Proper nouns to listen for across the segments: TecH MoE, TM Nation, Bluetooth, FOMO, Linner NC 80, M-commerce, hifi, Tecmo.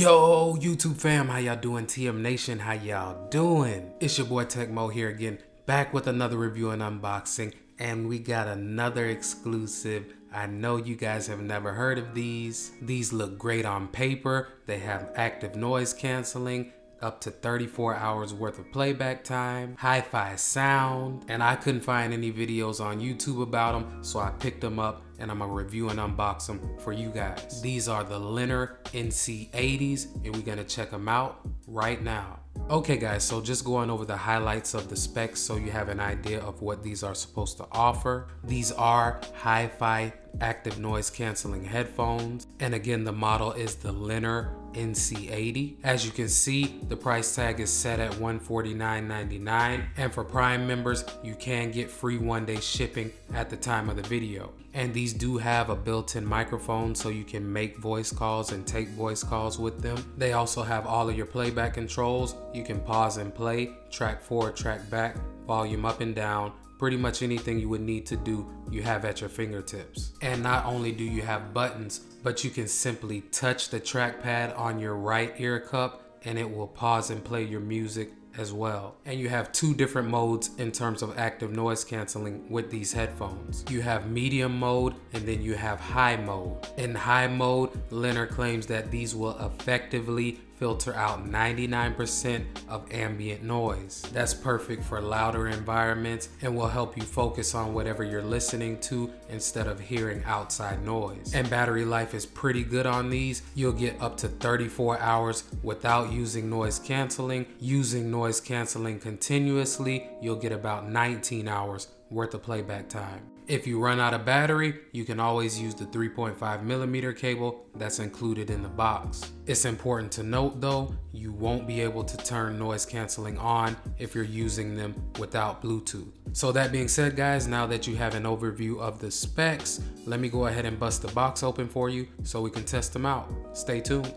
Yo, YouTube fam, how y'all doing? TM Nation, how y'all doing? It's your boy Tecmo here again, back with another review and unboxing, and we got another exclusive. I know you guys have never heard of these. These look great on paper. They have active noise canceling, up to 34 hours worth of playback time, hi-fi sound, and I couldn't find any videos on YouTube about them, so I picked them up and I'm gonna review and unbox them for you guys. These are the Linner NC 80s and we're gonna check them out right now. Okay guys, so just going over the highlights of the specs so you have an idea of what these are supposed to offer. These are hi-fi active noise canceling headphones, and again the model is the Linner NC 80. As you can see, the price tag is set at $149.99, and for Prime members you can get free one-day shipping at the time of the video. And these do have a built-in microphone so you can make voice calls and take voice calls with them. They also have all of your playback controls. You can pause and play, track forward, track back, volume up and down. Pretty much anything you would need to do, you have at your fingertips. And not only do you have buttons, but you can simply touch the trackpad on your right ear cup and it will pause and play your music as well. And you have two different modes in terms of active noise canceling with these headphones. You have medium mode and then you have high mode. In high mode, Linner claims that these will effectively filter out 99% of ambient noise. That's perfect for louder environments and will help you focus on whatever you're listening to instead of hearing outside noise. And battery life is pretty good on these. You'll get up to 34 hours without using noise canceling. Using noise canceling continuously, you'll get about 19 hours worth of playback time. If you run out of battery, you can always use the 3.5mm cable that's included in the box. It's important to note though, you won't be able to turn noise canceling on if you're using them without Bluetooth. So that being said guys, now that you have an overview of the specs, let me go ahead and bust the box open for you so we can test them out. Stay tuned.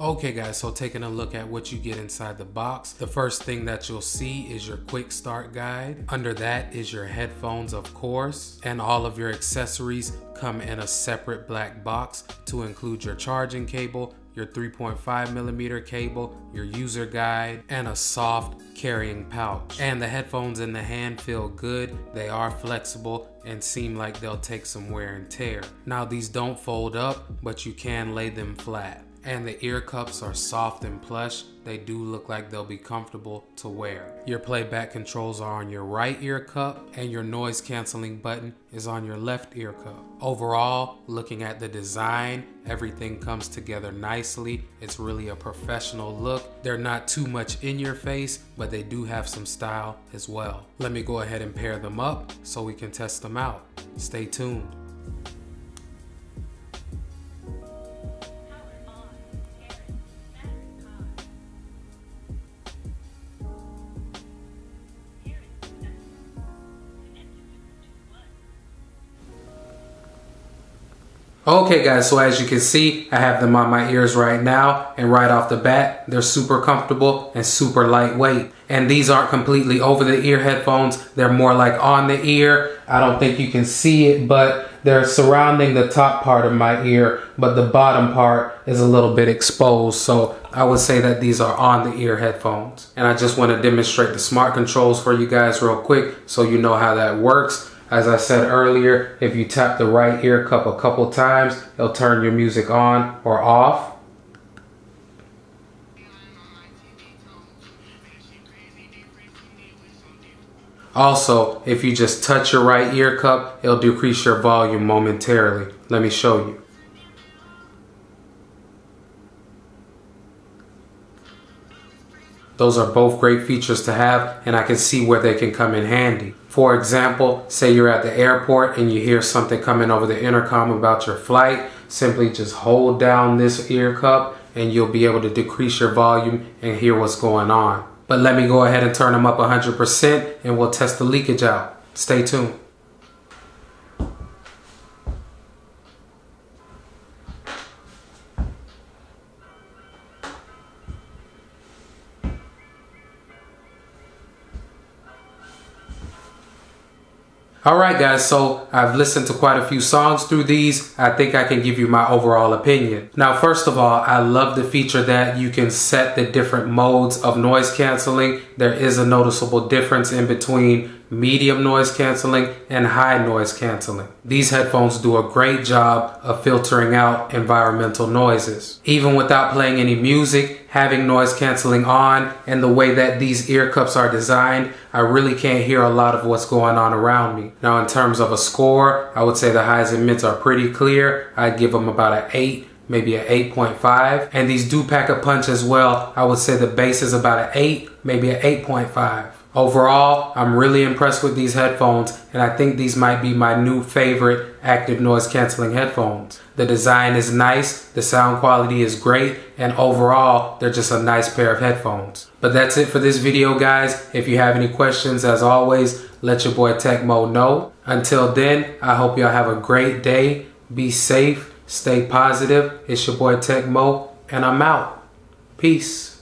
Okay guys, so taking a look at what you get inside the box, the first thing that you'll see is your quick start guide. Under that is your headphones, of course, and all of your accessories come in a separate black box to include your charging cable, your 3.5mm cable, your user guide, and a soft carrying pouch. And the headphones in the hand feel good. They are flexible and seem like they'll take some wear and tear. Now these don't fold up, but you can lay them flat. And the ear cups are soft and plush. They do look like they'll be comfortable to wear. Your playback controls are on your right ear cup and your noise canceling button is on your left ear cup. Overall, looking at the design, everything comes together nicely. It's really a professional look. They're not too much in your face, but they do have some style as well. Let me go ahead and pair them up so we can test them out. Stay tuned. Okay guys, so as you can see, I have them on my ears right now, and right off the bat, they're super comfortable and super lightweight. And these aren't completely over the ear headphones, they're more like on the ear. I don't think you can see it, but they're surrounding the top part of my ear, but the bottom part is a little bit exposed, so I would say that these are on the ear headphones. And I just want to demonstrate the smart controls for you guys real quick so you know how that works. As I said earlier, if you tap the right ear cup a couple times, it'll turn your music on or off. Also, if you just touch your right ear cup, it'll decrease your volume momentarily. Let me show you. Those are both great features to have, and I can see where they can come in handy. For example, say you're at the airport and you hear something coming over the intercom about your flight, simply just hold down this ear cup and you'll be able to decrease your volume and hear what's going on. But let me go ahead and turn them up 100% and we'll test the leakage out. Stay tuned. Alright guys, so I've listened to quite a few songs through these. I think I can give you my overall opinion. Now first of all, I love the feature that you can set the different modes of noise canceling. There is a noticeable difference in between medium noise canceling and high noise canceling. These headphones do a great job of filtering out environmental noises. Even without playing any music, having noise canceling on and the way that these ear cups are designed, I really can't hear a lot of what's going on around me. Now in terms of a score, I would say the highs and mids are pretty clear. I'd give them about an 8. Maybe an 8.5, and these do pack a punch as well. I would say the bass is about an 8, maybe an 8.5. Overall, I'm really impressed with these headphones, and I think these might be my new favorite active noise canceling headphones. The design is nice, the sound quality is great, and overall, they're just a nice pair of headphones. But that's it for this video, guys. If you have any questions, as always, let your boy TechMo know. Until then, I hope y'all have a great day. Be safe. Stay positive. It's your boy TechMo, and I'm out. Peace.